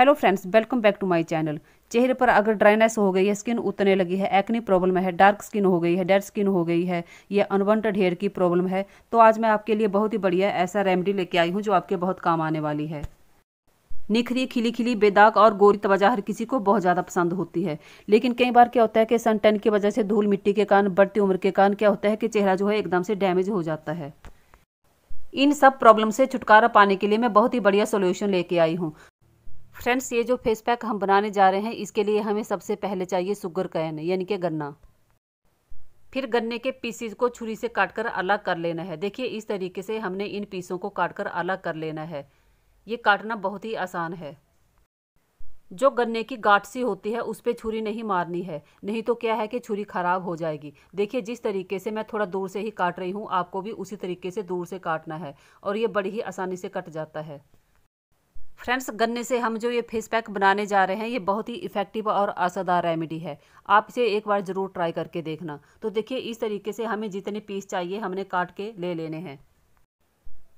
Hello friends, welcome back to my channel. चेहरे पर अगर ड्राइनेस हो गई है, स्किन उतने लगी है, एक्ने प्रॉब्लम है, डार्क स्किन हो गई है, डेड स्किन हो गई है, ये अनवांटेड हेयर की प्रॉब्लम है, तो आज मैं आपके लिए बहुत ही बढ़िया ऐसा रेमेडी लेके आई हूँ जो आपके बहुत काम आने वाली है। निखरी, खिली खिली, बेदाग और गोरी तवजा हर किसी को बहुत ज़्यादा पसंद होती है, लेकिन कई बार क्या होता है कि सनटैन की वजह से, धूल मिट्टी के कारण, बढ़ती उम्र के कारण क्या होता है कि चेहरा जो है एकदम से डैमेज हो जाता है। इन सब प्रॉब्लम से छुटकारा पाने के लिए मैं बहुत ही बढ़िया सोल्यूशन लेके आई हूँ। फ्रेंड्स, ये जो फेस पैक हम बनाने जा रहे हैं, इसके लिए हमें सबसे पहले चाहिए शुगर कैन यानी कि गन्ना। फिर गन्ने के पीसीज को छुरी से काटकर अलग कर लेना है। देखिए, इस तरीके से हमने इन पीसों को काटकर अलग कर लेना है। ये काटना बहुत ही आसान है। जो गन्ने की गांठ सी होती है उस पर छुरी नहीं मारनी है, नहीं तो क्या है कि छुरी खराब हो जाएगी। देखिए, जिस तरीके से मैं थोड़ा दूर से ही काट रही हूँ, आपको भी उसी तरीके से दूर से काटना है और ये बड़ी ही आसानी से कट जाता है। फ्रेंड्स, गन्ने से हम जो ये फेस पैक बनाने जा रहे हैं, ये बहुत ही इफ़ेक्टिव और असरदार रेमेडी है। आप इसे एक बार ज़रूर ट्राई करके देखना। तो देखिए, इस तरीके से हमें जितने पीस चाहिए हमने काट के ले लेने हैं।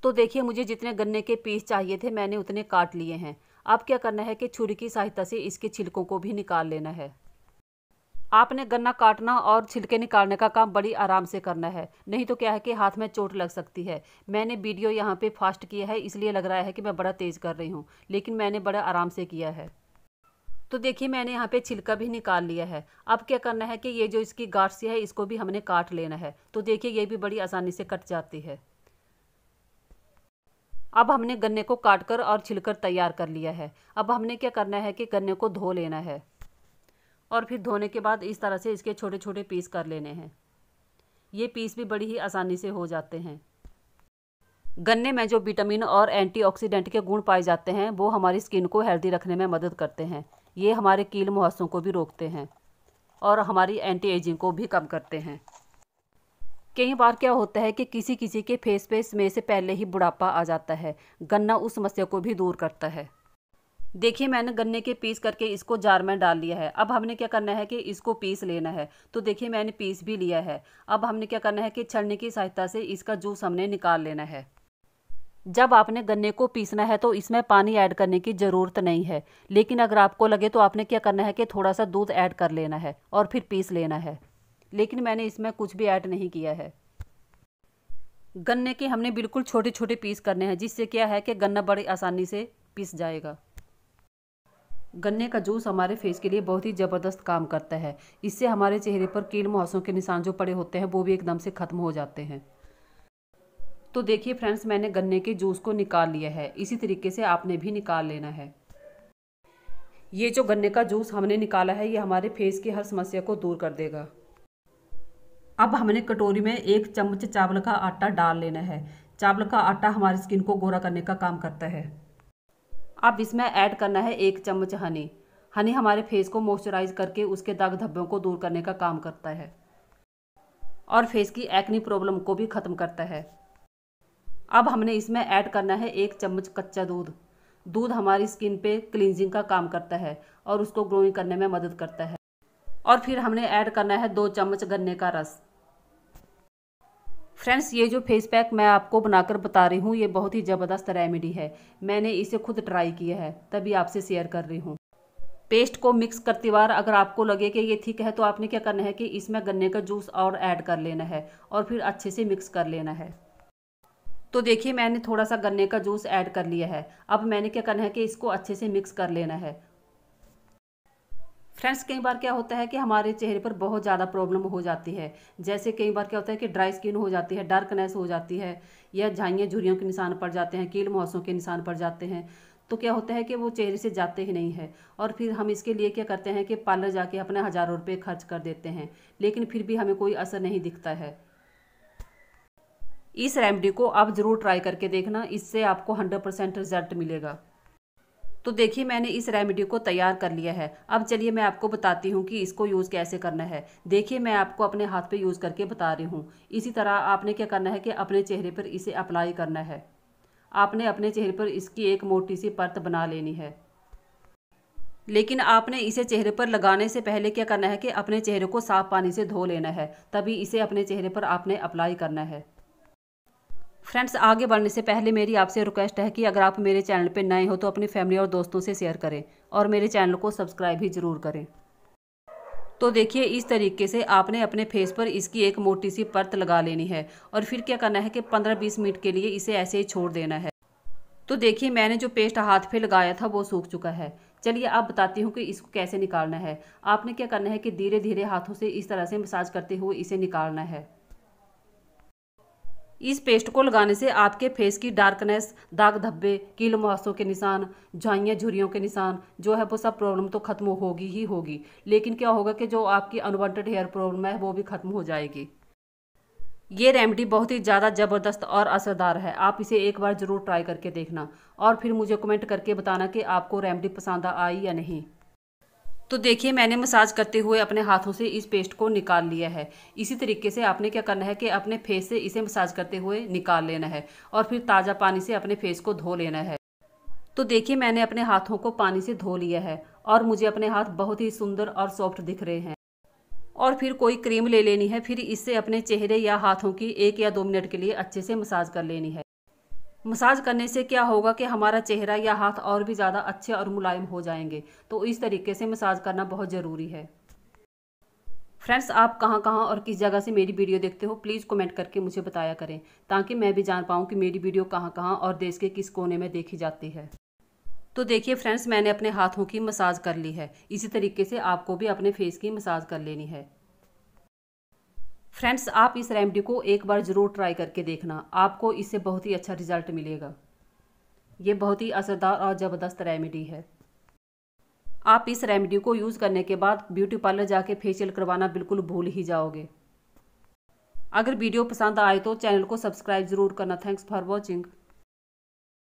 तो देखिए, मुझे जितने गन्ने के पीस चाहिए थे मैंने उतने काट लिए हैं। अब क्या करना है कि छुरी की सहायता से इसके छिलकों को भी निकाल लेना है। आपने गन्ना काटना और छिलके निकालने का काम बड़ी आराम से करना है, नहीं तो क्या है कि हाथ में चोट लग सकती है। मैंने वीडियो यहाँ पे फास्ट किया है, इसलिए लग रहा है कि मैं बड़ा तेज़ कर रही हूँ, लेकिन मैंने बड़ा आराम से किया है। तो देखिए, मैंने यहाँ पे छिलका भी निकाल लिया है। अब क्या करना है कि ये जो इसकी गांठ सी है इसको भी हमने काट लेना है। तो देखिए, ये भी बड़ी आसानी से कट जाती है। अब हमने गन्ने को काट कर और छिलकर तैयार कर लिया है। अब हमने क्या करना है कि गन्ने को धो लेना है और फिर धोने के बाद इस तरह से इसके छोटे छोटे पीस कर लेने हैं। ये पीस भी बड़ी ही आसानी से हो जाते हैं। गन्ने में जो विटामिन और एंटीऑक्सीडेंट के गुण पाए जाते हैं वो हमारी स्किन को हेल्दी रखने में मदद करते हैं। ये हमारे कील मुहासों को भी रोकते हैं और हमारी एंटी एजिंग को भी कम करते हैं। कई बार क्या होता है कि किसी किसी के फेस पे समय से पहले ही बुढ़ापा आ जाता है। गन्ना उस समस्या को भी दूर करता है। देखिए, मैंने गन्ने के पीस करके इसको जार में डाल लिया है। अब हमने क्या करना है कि इसको पीस लेना है। तो देखिए, मैंने पीस भी लिया है। अब हमने क्या करना है कि छलनी की सहायता से इसका जूस हमने निकाल लेना है। जब आपने गन्ने को पीसना है तो इसमें पानी ऐड करने की ज़रूरत नहीं है, लेकिन अगर आपको लगे तो आपने क्या करना है कि थोड़ा सा दूध ऐड कर लेना है और फिर पीस लेना है, लेकिन मैंने इसमें कुछ भी ऐड नहीं किया है। गन्ने के हमने बिल्कुल छोटे छोटे पीस करने हैं, जिससे क्या है कि गन्ना बड़ी आसानी से पीस जाएगा। गन्ने का जूस हमारे फेस के लिए बहुत ही ज़बरदस्त काम करता है। इससे हमारे चेहरे पर कील मुहासों के निशान जो पड़े होते हैं वो भी एकदम से ख़त्म हो जाते हैं। तो देखिए फ्रेंड्स, मैंने गन्ने के जूस को निकाल लिया है। इसी तरीके से आपने भी निकाल लेना है। ये जो गन्ने का जूस हमने निकाला है ये हमारे फेस की हर समस्या को दूर कर देगा। अब हमने कटोरी में 1 चम्मच चावल का आटा डाल लेना है। चावल का आटा हमारी स्किन को गोरा करने का काम करता है। अब इसमें ऐड करना है 1 चम्मच हनी। हनी हमारे फेस को मॉइस्चराइज करके उसके दाग धब्बों को दूर करने का काम करता है और फेस की एक्ने प्रॉब्लम को भी ख़त्म करता है। अब हमने इसमें ऐड करना है 1 चम्मच कच्चा दूध। दूध हमारी स्किन पे क्लींजिंग का काम करता है और उसको ग्लोइंग करने में मदद करता है। और फिर हमने ऐड करना है 2 चम्मच गन्ने का रस। फ्रेंड्स, ये जो फेस पैक मैं आपको बनाकर बता रही हूँ ये बहुत ही ज़बरदस्त रेमेडी है। मैंने इसे खुद ट्राई किया है तभी आपसे शेयर कर रही हूँ। पेस्ट को मिक्स करते बार अगर आपको लगे कि ये ठीक है तो आपने क्या करना है कि इसमें गन्ने का जूस और ऐड कर लेना है और फिर अच्छे से मिक्स कर लेना है। तो देखिए, मैंने थोड़ा सा गन्ने का जूस ऐड कर लिया है। अब मैंने क्या करना है कि इसको अच्छे से मिक्स कर लेना है। फ्रेंड्स, कई बार क्या होता है कि हमारे चेहरे पर बहुत ज़्यादा प्रॉब्लम हो जाती है, जैसे कई बार क्या होता है कि ड्राई स्किन हो जाती है, डार्कनेस हो जाती है, या झाइयाँ झुरियों के निशान पड़ जाते हैं, कील मुहासों के निशान पड़ जाते हैं। तो क्या होता है कि वो चेहरे से जाते ही नहीं है और फिर हम इसके लिए क्या करते हैं कि पार्लर जाके अपने हज़ारों रुपये खर्च कर देते हैं, लेकिन फिर भी हमें कोई असर नहीं दिखता है। इस रेमेडी को आप ज़रूर ट्राई करके देखना, इससे आपको 100% रिजल्ट मिलेगा। तो देखिए, मैंने इस रेमेडी को तैयार कर लिया है। अब चलिए मैं आपको बताती हूँ कि इसको यूज़ कैसे करना है। देखिए, मैं आपको अपने हाथ पे यूज़ करके बता रही हूँ। इसी तरह आपने क्या करना है कि अपने चेहरे पर इसे अप्लाई करना है। आपने अपने चेहरे पर इसकी एक मोटी सी परत बना लेनी है, लेकिन आपने इसे चेहरे पर लगाने से पहले क्या करना है कि अपने चेहरे को साफ पानी से धो लेना है, तभी इसे अपने चेहरे पर आपने अप्लाई करना है। फ्रेंड्स, आगे बढ़ने से पहले मेरी आपसे रिक्वेस्ट है कि अगर आप मेरे चैनल पर नए हो तो अपनी फैमिली और दोस्तों से शेयर करें और मेरे चैनल को सब्सक्राइब भी ज़रूर करें। तो देखिए, इस तरीके से आपने अपने फेस पर इसकी एक मोटी सी परत लगा लेनी है और फिर क्या करना है कि 15-20 मिनट के लिए इसे ऐसे ही छोड़ देना है। तो देखिए, मैंने जो पेस्ट हाथ पे लगाया था वो सूख चुका है। चलिए अब बताती हूँ कि इसको कैसे निकालना है। आपने क्या करना है कि धीरे धीरे हाथों से इस तरह से मसाज करते हुए इसे निकालना है। इस पेस्ट को लगाने से आपके फेस की डार्कनेस, दाग धब्बे, कील मुहासों के निशान, झाइयाँ झुरियों के निशान जो है वो सब प्रॉब्लम तो ख़त्म होगी ही होगी, लेकिन क्या होगा कि जो आपकी अनवांटेड हेयर प्रॉब्लम है वो भी ख़त्म हो जाएगी। ये रेमेडी बहुत ही ज़्यादा ज़बरदस्त और असरदार है। आप इसे एक बार ज़रूर ट्राई करके देखना और फिर मुझे कमेंट करके बताना कि आपको रेमेडी पसंद आई या नहीं। तो देखिए, मैंने मसाज करते हुए अपने हाथों से इस पेस्ट को निकाल लिया है। इसी तरीके से आपने क्या करना है कि अपने फेस से इसे मसाज करते हुए निकाल लेना है और फिर ताज़ा पानी से अपने फेस को धो लेना है। तो देखिए, मैंने अपने हाथों को पानी से धो लिया है और मुझे अपने हाथ बहुत ही सुंदर और सॉफ्ट दिख रहे हैं। और फिर कोई क्रीम ले लेनी है, फिर इससे अपने चेहरे या हाथों की 1 या 2 मिनट के लिए अच्छे से मसाज कर लेनी है। मसाज करने से क्या होगा कि हमारा चेहरा या हाथ और भी ज़्यादा अच्छे और मुलायम हो जाएंगे। तो इस तरीके से मसाज करना बहुत ज़रूरी है। फ्रेंड्स, आप कहाँ कहाँ और किस जगह से मेरी वीडियो देखते हो प्लीज़ कमेंट करके मुझे बताया करें, ताकि मैं भी जान पाऊँ कि मेरी वीडियो कहाँ कहाँ और देश के किस कोने में देखी जाती है। तो देखिए फ्रेंड्स, मैंने अपने हाथों की मसाज कर ली है। इसी तरीके से आपको भी अपने फेस की मसाज कर लेनी है। फ्रेंड्स, आप इस रेमेडी को एक बार ज़रूर ट्राई करके देखना, आपको इससे बहुत ही अच्छा रिजल्ट मिलेगा। ये बहुत ही असरदार और ज़बरदस्त रेमेडी है। आप इस रेमेडी को यूज़ करने के बाद ब्यूटी पार्लर जाके फेशियल करवाना बिल्कुल भूल ही जाओगे। अगर वीडियो पसंद आए तो चैनल को सब्सक्राइब ज़रूर करना। Thanks for watching.